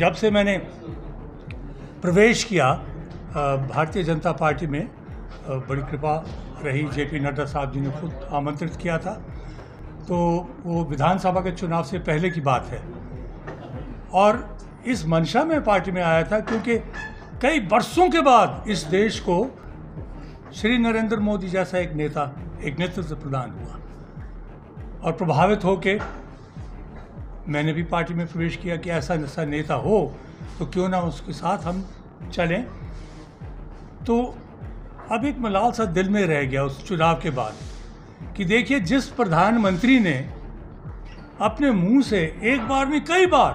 जब से मैंने प्रवेश किया भारतीय जनता पार्टी में, बड़ी कृपा रही, जे पी नड्डा साहब जी ने खुद आमंत्रित किया था, तो वो विधानसभा के चुनाव से पहले की बात है। और इस मंशा में पार्टी में आया था क्योंकि कई वर्षों के बाद इस देश को श्री नरेंद्र मोदी जैसा एक नेता, एक नेतृत्व प्रदान हुआ, और प्रभावित होके मैंने भी पार्टी में प्रवेश किया कि ऐसा नेता हो तो क्यों ना उसके साथ हम चलें। तो अब एक मलाल सा दिल में रह गया उस चुनाव के बाद कि देखिए, जिस प्रधानमंत्री ने अपने मुंह से एक बार में कई बार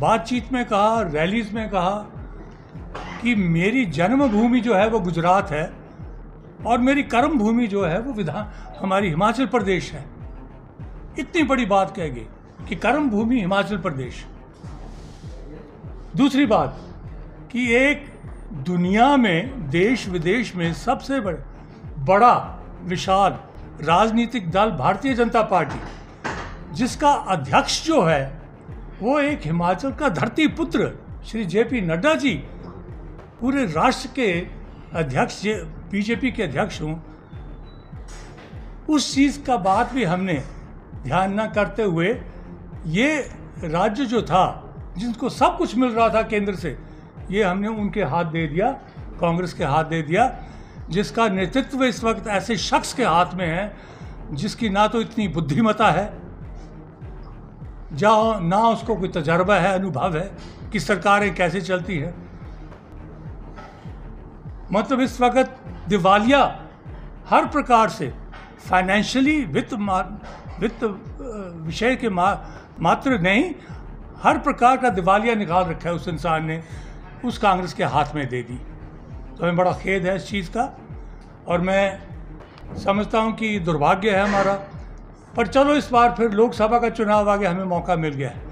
बातचीत में कहा, रैलीज में कहा कि मेरी जन्मभूमि जो है वो गुजरात है और मेरी कर्म भूमि जो है वो हमारी हिमाचल प्रदेश है। इतनी बड़ी बात कह गई कि कर्म भूमि हिमाचल प्रदेश। दूसरी बात कि एक दुनिया में, देश विदेश में सबसे बड़ा विशाल राजनीतिक दल भारतीय जनता पार्टी, जिसका अध्यक्ष जो है वो एक हिमाचल का धरती पुत्र श्री जे पी नड्डा जी, पूरे राष्ट्र के अध्यक्ष, बीजेपी के अध्यक्ष हूँ, उस चीज़ का बात भी हमने ध्यान ना करते हुए ये राज्य जो था जिनको सब कुछ मिल रहा था केंद्र से, ये हमने उनके हाथ दे दिया, कांग्रेस के हाथ दे दिया, जिसका नेतृत्व इस वक्त ऐसे शख्स के हाथ में है जिसकी ना तो इतनी बुद्धिमता है, जहाँ ना उसको कोई तजर्बा है, अनुभव है कि सरकारें कैसे चलती है। मतलब इस वक्त दिवालिया हर प्रकार से, फाइनेंशियली, वित्त विषय के मात्र नहीं, हर प्रकार का दिवालिया निकाल रखा है उस इंसान ने, उस कांग्रेस के हाथ में दे दी। तो हमें बड़ा खेद है इस चीज़ का, और मैं समझता हूँ कि दुर्भाग्य है हमारा। पर चलो, इस बार फिर लोकसभा का चुनाव आ गया, हमें मौका मिल गया है।